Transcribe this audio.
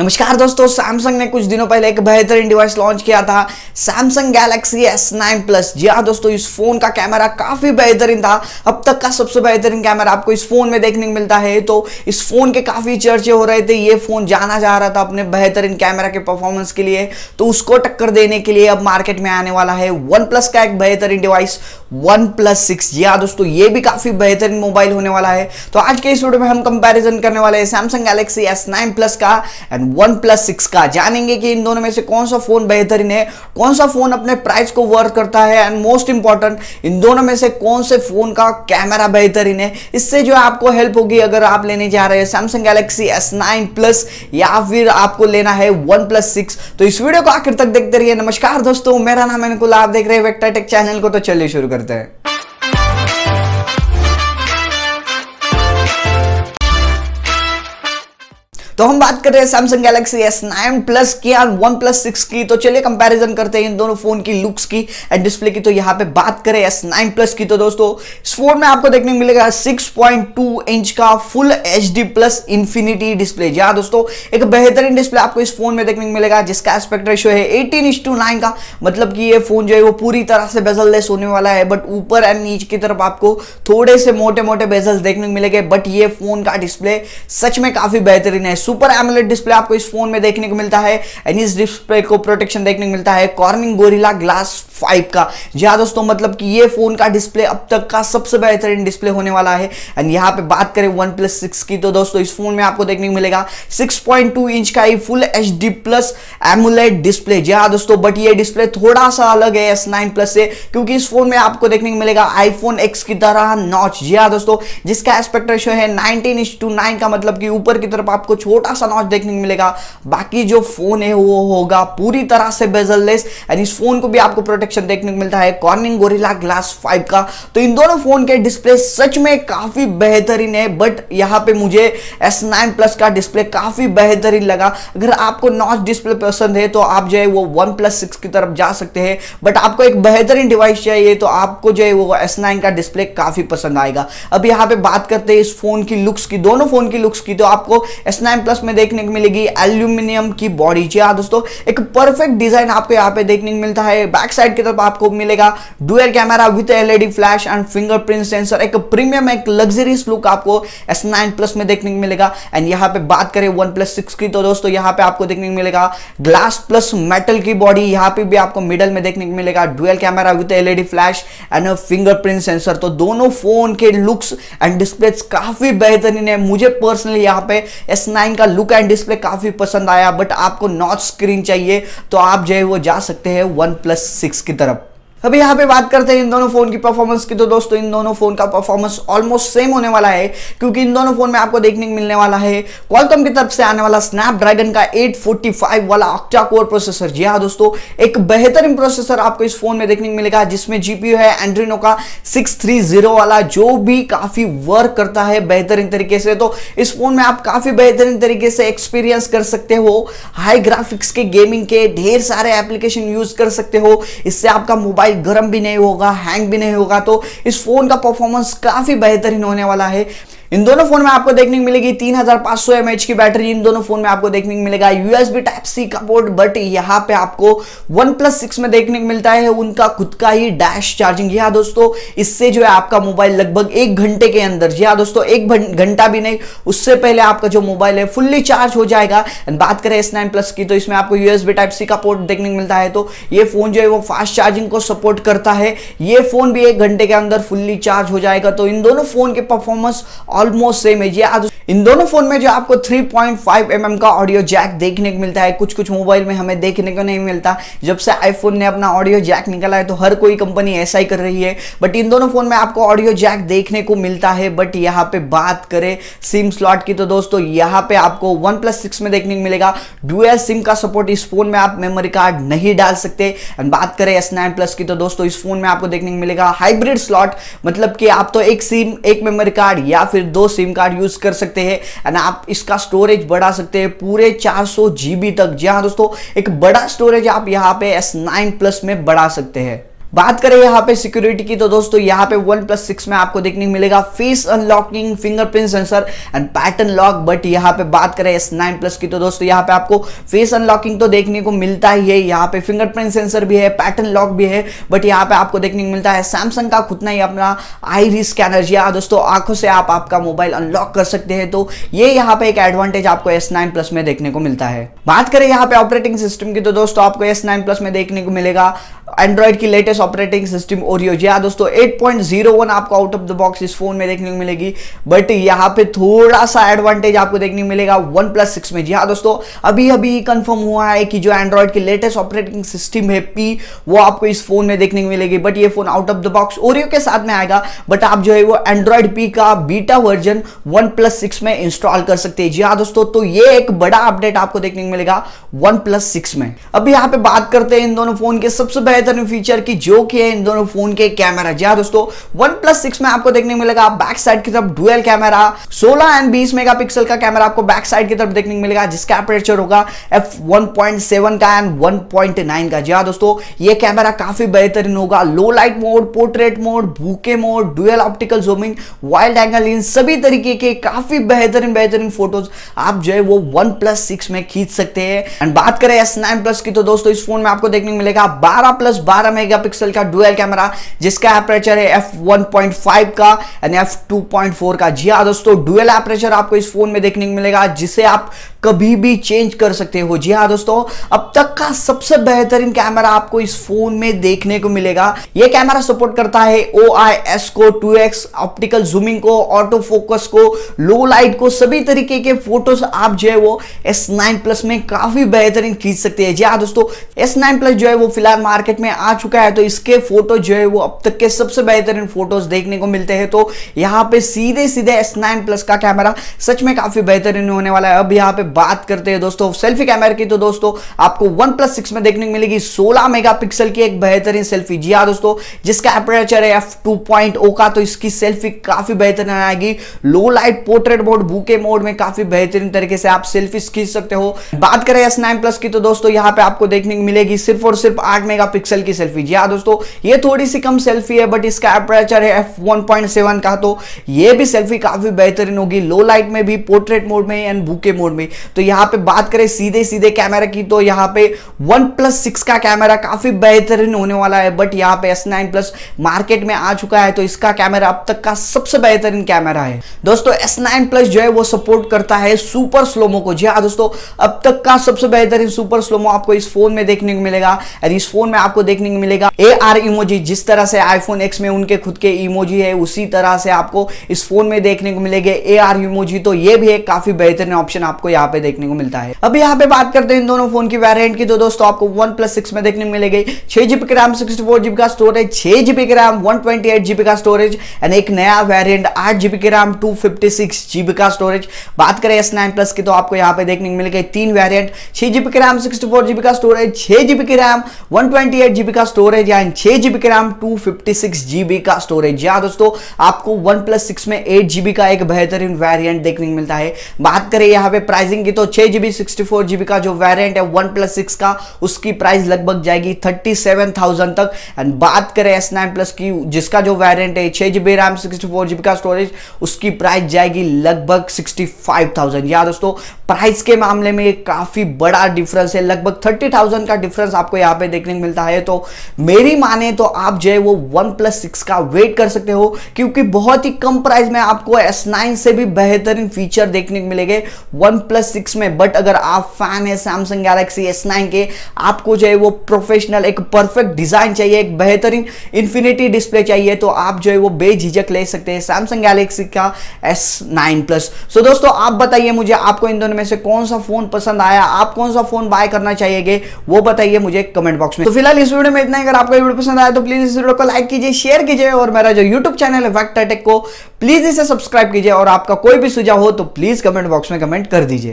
नमस्कार दोस्तों, सैमसंग ने कुछ दिनों पहले एक बेहतरीन डिवाइस लॉन्च किया था, सैमसंग गैलेक्सी S9+। जी हाँ दोस्तों, इस फोन का कैमरा काफी बेहतरीन था। अब तक का सबसे बेहतरीन कैमरा आपको इस फोन में देखने को मिलता है। तो इस फोन के काफी चर्चे हो रहे थे, ये फोन जाना जा रहा था अपने बेहतरीन कैमरा के परफॉर्मेंस के लिए। तो उसको टक्कर देने के लिए अब मार्केट में आने वाला है OnePlus का एक बेहतरीन डिवाइस OnePlus 6। जी हाँ दोस्तों, ये भी काफी बेहतरीन मोबाइल होने वाला है। तो आज के इस वीडियो में हम कंपैरिजन करने वाले हैं सैमसंग गैलेक्सी S9+ का एंड OnePlus 6 का। जानेंगे कि इन दोनों में से कौन सा फोन बेहतरीन है, कौन सा फोन अपने प्राइस को वर्थ करता है, एंड मोस्ट इंपॉर्टेंट इन दोनों में से कौन से फोन का कैमरा बेहतरीन है। इससे जो आपको हेल्प होगी अगर आप लेने जा रहे हैं सैमसंग गैलेक्सी S9+ या फिर आपको लेना है OnePlus 6। तो इस वीडियो को आखिर तक देखते रहिए। नमस्कार दोस्तों, मेरा नाम है निकुल, आप देख रहे हैं वेक्टर टेक चैनल को। तो चलिए शुरू करते हैं। तो हम बात कर रहे हैं सैमसंग गैलेक्सी S9+ की और OnePlus 6 की। तो चलिए कंपैरिजन करते हैं इन दोनों फोन की लुक्स की एंड डिस्प्ले की। तो यहाँ पे बात करें S9+ की, तो दोस्तों इस फोन में आपको देखने को मिलेगा 6.2 इंच का फुल HD+ इन्फिनिटी डिस्प्ले। जी हाँ दोस्तों, एक बेहतरीन डिस्प्ले आपको इस फोन में देखने को मिलेगा, जिसका एस्पेक्ट रेशियो है 18:9 का। मतलब कि ये फोन जो है वो पूरी तरह से बेजल लेस होने वाला है, बट ऊपर एंड नीचे की तरफ आपको थोड़े से मोटे मोटे बेजल्स देखने को मिलेंगे। बट ये फोन का डिस्प्ले सच में काफी बेहतरीन है। सुपर एमोलेड डिस्प्ले आपको इस फोन में देखने को मिलता है एंड इस डिस्प्ले को प्रोटेक्शन देखने को मिलता है कॉर्निंग गोरिल्ला ग्लास 5 का। जी हाँ दोस्तों, मतलब कि ये फोन का डिस्प्ले अब तक का सबसे बेहतरीन डिस्प्ले होने वाला है। एंड यहाँ पे बात करें OnePlus 6 की, तो दोस्तों इस फोन में आपको देखने को मिलेगा 6.2 इंच का ये फुल HD+ एमोलेड डिस्प्ले। जी हाँ दोस्तों, बट ये डिस्प्ले थोड़ा सा अलग है S9+ से, क्योंकि इस फोन में आपको देखने को मिलेगा iPhone X की तरह नॉच। जी हाँ दोस्तों, जिसका एस्पेक्ट रेशियो है 19:9 का। मतलब कि ऊपर की तरफ आपको छोटा सा नॉच देखने को मिलेगा, बाकी जो फोन है वो होगा पूरी तरह से बेजललेस। एंड इस फोन को भी आपको प्रोटेक्शन देखने को मिलता है कॉर्निंग गोरिल्ला ग्लास 5 का। तो इन दोनों फोन के डिस्प्ले सच में काफी बेहतरीन है, बट यहाँ पे मुझे S9+ का डिस्प्ले काफी बेहतरीन लगा। अगर आपको नॉच डिस्प्ले पसंद है तो आप जो है वो OnePlus 6 की तरफ जा सकते हैं, बट आपको एक बेहतरीन डिवाइस चाहिए तो आपको जो है वो S9 का डिस्प्ले काफी पसंद आएगा। अब यहाँ पे बात करते हैं इस फोन की लुक्स की, दोनों फोन की लुक्स की। तो आपको S9+ में देखने को मिलेगी एल्यूमिनियम की बॉडी। जी हाँ दोस्तों, एक परफेक्ट डिजाइन आपको यहाँ पे देखने को मिलता है। बैक साइड की तरफ आपको मिलेगा dual camera with LED flash and fingerprint sensor. एक प्रीमियम, एक लग्जरियस लुक आपको S9+ में देखने को मिलेगा। एंड यहाँ पे बात करें OnePlus 6 की, तो दोस्तों यहाँ पे आपको देखने को मिलेगा ग्लास प्लस मेटल की बॉडी। यहाँ पे भी आपको मिडल में देखने को मिलेगा dual camera with LED flash and fingerprint sensor. तो दोनों फोन के लुक्स एंड डिस्प्ले काफी बेहतरीन है। मुझे पर्सनली यहाँ पे S9 का लुक एंड डिस्प्ले काफी पसंद आया, बट आपको नॉच स्क्रीन चाहिए तो आप जो है वो जा सकते हैं OnePlus 6 की तरफ। अब यहाँ पे बात करते हैं इन दोनों फोन की परफॉर्मेंस की, तो दोस्तों इन दोनों फोन का परफॉर्मेंस ऑलमोस्ट सेम होने वाला है, क्योंकि इन दोनों फोन में आपको देखने को मिलने वाला है Qualcomm की तरफ से आने वाला Snapdragon का 845 वाला ऑक्टा कोर प्रोसेसर। जी हाँ दोस्तों, एक बेहतरीन प्रोसेसर आपको इस फोन में देखने को मिलेगा, जिसमें GPU है Adreno का 630 वाला, जो भी काफी वर्क करता है बेहतरीन तरीके से। तो इस फोन में आप काफी बेहतरीन तरीके से एक्सपीरियंस कर सकते हो, हाई ग्राफिक्स के, गेमिंग के ढेर सारे एप्लीकेशन यूज कर सकते हो। इससे आपका मोबाइल गरम भी नहीं होगा, हैंग भी नहीं होगा। तो इस फोन का परफॉर्मेंस काफी बेहतरीन होने वाला है। इन दोनों फोन में आपको देखने को मिलेगी 3500 mAh की बैटरी। इन दोनों फोन में आपको देखने को मिलेगा USB Type-C का पोर्ट, बट यहाँ पे आपको OnePlus 6 में देखने को मिलता है उनका खुद का ही डैश चार्जिंग। यहाँ दोस्तों, इससे जो है आपका मोबाइल लगभग 1 घंटे के अंदर, जी हाँ दोस्तों 1 घंटा भी नहीं, उससे पहले आपका जो मोबाइल है फुल्ली चार्ज हो जाएगा। एंड बात करें S9+ की, तो इसमें आपको USB Type-C का पोर्ट देखने को मिलता है। तो ये फोन जो है वो फास्ट चार्जिंग को सपोर्ट करता है। ये फोन भी 1 घंटे के अंदर फुल्ली चार्ज हो जाएगा। तो इन दोनों फोन के परफॉर्मेंस ऑलमोस्ट सेम है। जी हाँ, इन दोनों फोन में जो आपको 3.5 mm का ऑडियो जैक देखने को मिलता है, कुछ कुछ मोबाइल में हमें देखने को नहीं मिलता। जब से आईफोन ने अपना ऑडियो जैक निकाला है तो हर कोई कंपनी ऐसा ही कर रही है, बट इन दोनों फोन में आपको ऑडियो जैक देखने को मिलता है। बट यहाँ पे बात करें सिम स्लॉट की, तो दोस्तों यहाँ पे आपको OnePlus 6 में देखने को मिलेगा डुअल सिम का सपोर्ट। इस फोन में आप मेमोरी कार्ड नहीं डाल सकते। एंड बात करें S9+ की, तो दोस्तों इस फोन में आपको देखने को मिलेगा हाइब्रिड स्लॉट। मतलब कि आप तो एक सिम, एक मेमोरी कार्ड या फिर 2 SIM कार्ड यूज कर सकते हैं। एंड आप इसका स्टोरेज बढ़ा सकते हैं पूरे 400 GB तक। जी हाँ दोस्तों, एक बड़ा स्टोरेज आप यहाँ पे S9+ में बढ़ा सकते हैं। बात करें यहाँ पे सिक्योरिटी की तो दोस्तों यहाँ पे OnePlus 6 में आपको देखने को मिलेगा face unlocking, fingerprint sensor and pattern lock. But यहाँ पे बात करें S9+ की तो दोस्तों यहाँ पे आपको फेस अनलॉकिंग तो देखने को मिलता ही है, यहाँ पे फिंगरप्रिंट सेंसर भी है, पैटर्न लॉक भी है। बट यहाँ पे आपको देखने को मिलता है सैमसंग का खुद ना ही अपना आईरिस स्कैनर, या दोस्तों आंखों से आप आपका मोबाइल अनलॉक कर सकते हैं। तो ये यहाँ पे एक एडवांटेज आपको S9+ में देखने को मिलता है। बात करें यहाँ पे ऑपरेटिंग सिस्टम की तो दोस्तों आपको S9+ में देखने को मिलेगा एंड्रॉइड की लेटेस्ट ऑपरेटिंग सिस्टम ओरियो, जी हाँ दोस्तों 8.01 आपको आउट ऑफ द बॉक्स इस फोन में देखने को मिलेगी। बट यहाँ पे थोड़ा सा एडवांटेज आपको देखने को मिलेगा OnePlus 6 में। जी हाँ दोस्तों अभी अभी कंफर्म हुआ है कि जो एंड्रॉइड की लेटेस्ट ऑपरेटिंग सिस्टम है P, वो आपको इस फोन में देखने को मिलेगी। बट ये phone out of the box Oreo के साथ में आएगा, बट आप जो है वो एंड्रॉइड P का बीटा वर्जन OnePlus 6 में इंस्टॉल कर सकते हैं। जी हाँ दोस्तों तो ये एक बड़ा अपडेट आपको देखने को मिलेगा OnePlus 6 में। अब यहाँ पे बात करते हैं इन दोनों फोन के सबसे बेहतरीन फीचर की, जो कि है इन दोनों फोन के कैमरा। जी हां दोस्तों OnePlus 6 में आपको देखने को मिलेगा बैक साइड की तरफ डुअल कैमरा, 16 एंड 20 मेगापिक्सल का कैमरा आपको बैक साइड की तरफ देखने को मिलेगा, जिसका अपर्चर होगा f1.7 का एंड 1.9 का। जी हां दोस्तों ये कैमरा काफी बेहतरीन होगा। Low light mode, portrait mode, bokeh mode, dual optical zooming, wide angle lens, सभी तरीके के काफी बेहतरीन फोटोज आप जो है वो OnePlus 6 में खींच सकते हैं। एंड बात करें S9+ की तो दोस्तों इस फोन में आपको देखने को मिलेगा 12 मेगापिक्सल का डुअल कैमरा, जिसका अपर्चर है f1.5 का एंड f2.4 का। जी हां दोस्तों डुअल अपर्चर आपको इस फोन में देखने को मिलेगा, जिसे आप कभी भी चेंज कर सकते हो। जी हां दोस्तों अब तक का सबसे बेहतरीन कैमरा आपको इस फोन में देखने को मिलेगा। यह कैमरा सपोर्ट करता है OIS को, 2x ऑप्टिकल जूमिंग को, ऑटो फोकस को, लो लाइट को, सभी तरीके के फोटोज आप जो है वो S9+ में काफी बेहतरीन खींच सकते हैं। जी हां दोस्तों S9+ जो है वो फिलहाल मार्केट में आ चुका है, तो इसके फोटो जो है वो अब तक के सबसे बेहतरीन फोटोज देखने को मिलते हैं। तो यहाँ पे सीधे सीधे S9+ का कैमरा सच में काफी बेहतरीन होने वाला है। अब यहाँ पे बात करते हैं दोस्तों सेल्फी कैमरा की तो दोस्तों आपको OnePlus 6 में देखने को मिलेगी 16 मेगापिक्सल की एक बेहतरीन सेल्फी। जी हां दोस्तों जिसका अपर्चर है f2.0 का, तो इसकी सेल्फी काफी बेहतरीन आएगी। Low light, portrait mode, bokeh mode में काफी बेहतरीन तरीके से आप सेल्फी खींच सकते हो। बात करें S9+ की तो दोस्तों यहाँ पे आपको देखने को मिलेगी सिर्फ और सिर्फ 8 मेगापिक्सल की सेल्फी। जी हां दोस्तों ये थोड़ी सी कम सेल्फी है, बट इसका अपर्चर है f1.7 का, तो ये भी सेल्फी काफी बेहतरीन होगी, लो लाइट में भी, पोर्ट्रेट मोड में एंड बूके मोड में। तो यहाँ पे बात करें सीधे सीधे कैमरा की तो यहाँ पे OnePlus 6 का कैमरा काफी बेहतरीन होने वाला है। बट यहाँ पे S9+ मार्केट में आ चुका है, तो इसका कैमरा अब तक का सबसे बेहतरीन कैमरा है। दोस्तों S9+ जो है वो सपोर्ट करता है सुपर स्लोमो को। जी हाँ दोस्तों अब तक का सबसे बेहतरीन सुपर स्लोमो आपको इस फोन में देखने को मिलेगा। और इस फोन में आपको देखने को मिलेगा AR इमोजी, जिस तरह से iPhone X में उनके खुद के इमोजी है, उसी तरह से आपको इस फोन में देखने को मिलेगा AR इमोजी। तो ये भी एक काफी बेहतरीन ऑप्शन आपको यहाँ पे देखने को मिलता है। अब यहाँ पे बात करते हैं इन दोनों फोन की वेरिएंट की तो दोस्तों आपको OnePlus 6 में देखने को मिलेगी 6GB की RAM, 64GB का स्टोरेज, 6GB की RAM, 128GB का स्टोरेज एंड एक नया वेरिएंट 8GB की RAM, 256GB का स्टोरेज। बात करें S9+ की तो आपको यहाँ पे देखने को मिलेगी 3 वेरिएंट, 6GB की RAM, 64GB का स्टोरेज, 6GB की RAM, 128GB का स्टोरेज एंड 6GB की RAM, 256GB का स्टोरेज। या दोस्तों आपको OnePlus 6 में 8GB का एक बेहतरीन वेरिएंट देखने को मिलता है। बात करें यहाँ पे प्राइसिंग की तो 6GB 64GB का जो वेरिएंट है OnePlus 6 का, उसकी प्राइस लगभग जाएगी 37,000 तक। एंड बात करें S9+ की, जिसका जो वेरिएंट है 6GB RAM, 64GB का स्टोरेज, उसकी प्राइस जाएगी लगभग 65,000। या दोस्तों प्राइस के मामले में काफी बड़ा डिफरेंस है, लगभग 30,000 का डिफरेंस आपको यहाँ पे देखने को मिलता है। तो मेरी माने तो आप जो है वो OnePlus 6 का वेट कर सकते हो, क्योंकि बहुत ही कम प्राइस में आपको S9 से भी बेहतरीन फीचर देखने को मिलेंगे OnePlus 6 में। बट अगर आप फैन है Samsung Galaxy S9 के, आपको जो है वो प्रोफेशनल एक परफेक्ट डिजाइन चाहिए, एक बेहतरीन इंफिनिटी डिस्प्ले चाहिए, तो आप जो है वो बेझिझक ले सकते हैं Samsung Galaxy का S9+। सो दोस्तों आप बताइए मुझे आपको इन दोनों में से कौन सा फोन पसंद आया, आप कौन सा फोन बाय करना चाहिए वो बताइए मुझे कमेंट बॉक्स में। तो फिलहाल इस वीडियो में इतना ही। अगर आपको वीडियो पसंद आया तो प्लीज इस वीडियो को लाइक कीजिए, शेयर कीजिए और मेरा जो यूट्यूब चैनल है वेक्टर टेक को प्लीज इसे सब्सक्राइब कीजिए। और आपका कोई भी सुझाव हो तो प्लीज कमेंट बॉक्स में कमेंट कर दीजिए।